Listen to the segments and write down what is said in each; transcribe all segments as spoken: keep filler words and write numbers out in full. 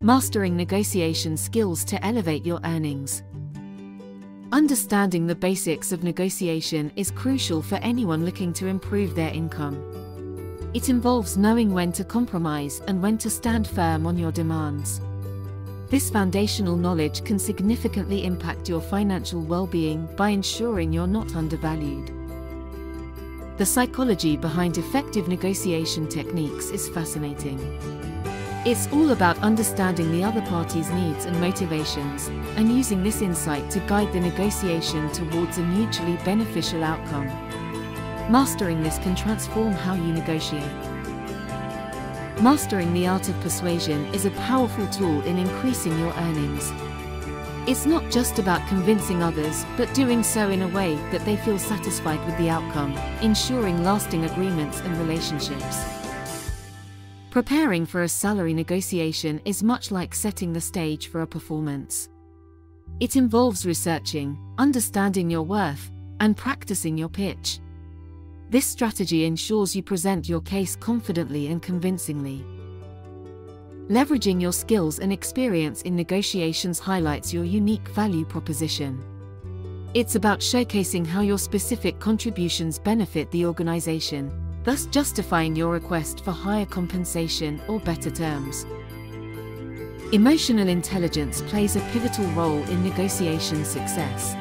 Mastering negotiation skills to elevate your earnings. Understanding the basics of negotiation is crucial for anyone looking to improve their income. It involves knowing when to compromise and when to stand firm on your demands. This foundational knowledge can significantly impact your financial well-being by ensuring you're not undervalued. The psychology behind effective negotiation techniques is fascinating. It's all about understanding the other party's needs and motivations, and using this insight to guide the negotiation towards a mutually beneficial outcome. Mastering this can transform how you negotiate. Mastering the art of persuasion is a powerful tool in increasing your earnings. It's not just about convincing others, but doing so in a way that they feel satisfied with the outcome, ensuring lasting agreements and relationships. Preparing for a salary negotiation is much like setting the stage for a performance. It involves researching, understanding your worth, and practicing your pitch. This strategy ensures you present your case confidently and convincingly. Leveraging your skills and experience in negotiations highlights your unique value proposition. It's about showcasing how your specific contributions benefit the organization, thus justifying your request for higher compensation or better terms. Emotional intelligence plays a pivotal role in negotiation success.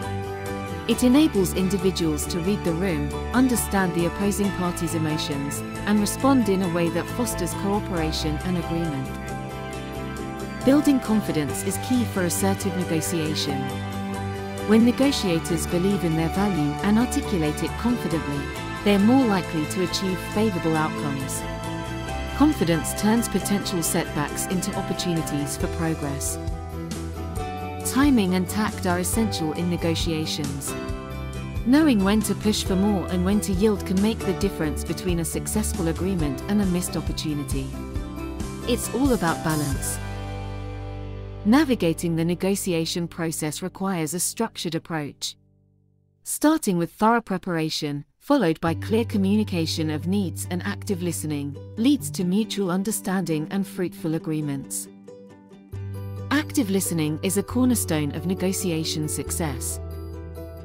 It enables individuals to read the room, understand the opposing party's emotions, and respond in a way that fosters cooperation and agreement. Building confidence is key for assertive negotiation. When negotiators believe in their value and articulate it confidently, they're more likely to achieve favorable outcomes. Confidence turns potential setbacks into opportunities for progress. Timing and tact are essential in negotiations. Knowing when to push for more and when to yield can make the difference between a successful agreement and a missed opportunity. It's all about balance. Navigating the negotiation process requires a structured approach. Starting with thorough preparation, followed by clear communication of needs and active listening, leads to mutual understanding and fruitful agreements. Active listening is a cornerstone of negotiation success.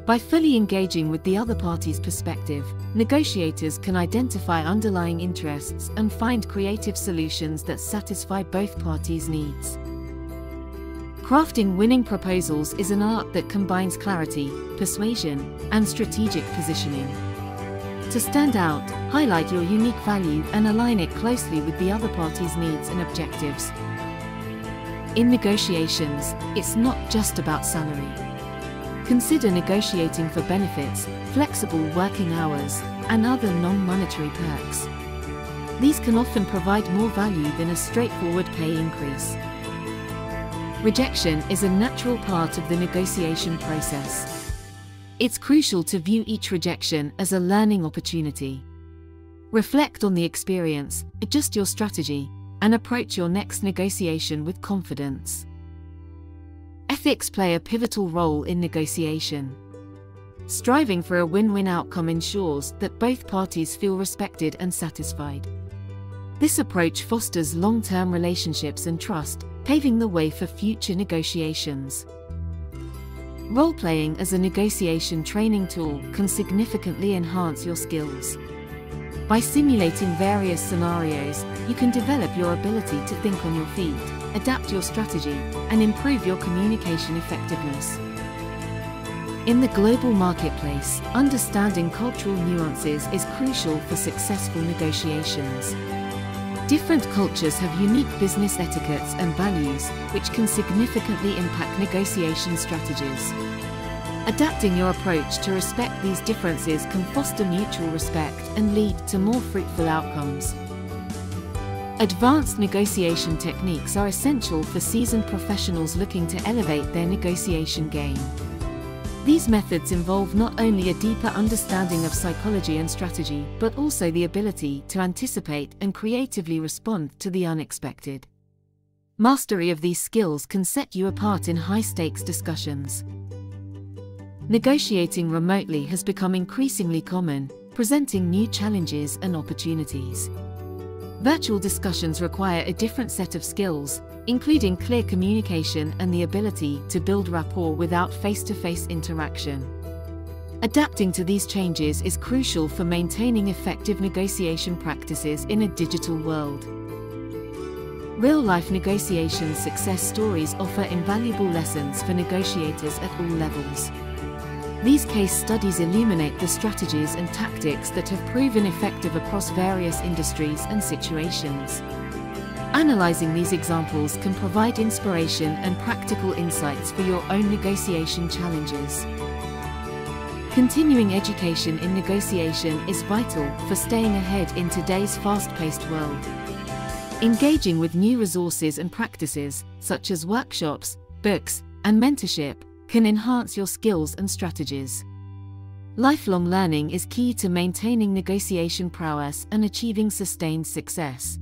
By fully engaging with the other party's perspective, negotiators can identify underlying interests and find creative solutions that satisfy both parties' needs. Crafting winning proposals is an art that combines clarity, persuasion, and strategic positioning. To stand out, highlight your unique value and align it closely with the other party's needs and objectives. In negotiations, it's not just about salary. Consider negotiating for benefits, flexible working hours, and other non-monetary perks. These can often provide more value than a straightforward pay increase. Rejection is a natural part of the negotiation process. It's crucial to view each rejection as a learning opportunity. Reflect on the experience, adjust your strategy, and approach your next negotiation with confidence. Ethics play a pivotal role in negotiation. Striving for a win-win outcome ensures that both parties feel respected and satisfied. This approach fosters long-term relationships and trust, paving the way for future negotiations. Role-playing as a negotiation training tool can significantly enhance your skills. By simulating various scenarios, you can develop your ability to think on your feet, adapt your strategy, and improve your communication effectiveness. In the global marketplace, understanding cultural nuances is crucial for successful negotiations. Different cultures have unique business etiquettes and values, which can significantly impact negotiation strategies. Adapting your approach to respect these differences can foster mutual respect and lead to more fruitful outcomes. Advanced negotiation techniques are essential for seasoned professionals looking to elevate their negotiation game. These methods involve not only a deeper understanding of psychology and strategy, but also the ability to anticipate and creatively respond to the unexpected. Mastery of these skills can set you apart in high-stakes discussions. Negotiating remotely has become increasingly common, presenting new challenges and opportunities. Virtual discussions require a different set of skills, including clear communication and the ability to build rapport without face-to-face interaction. Adapting to these changes is crucial for maintaining effective negotiation practices in a digital world. Real-life negotiation success stories offer invaluable lessons for negotiators at all levels. These case studies illuminate the strategies and tactics that have proven effective across various industries and situations. Analyzing these examples can provide inspiration and practical insights for your own negotiation challenges. Continuing education in negotiation is vital for staying ahead in today's fast-paced world. Engaging with new resources and practices, such as workshops, books, and mentorship, can enhance your skills and strategies. Lifelong learning is key to maintaining negotiation prowess and achieving sustained success.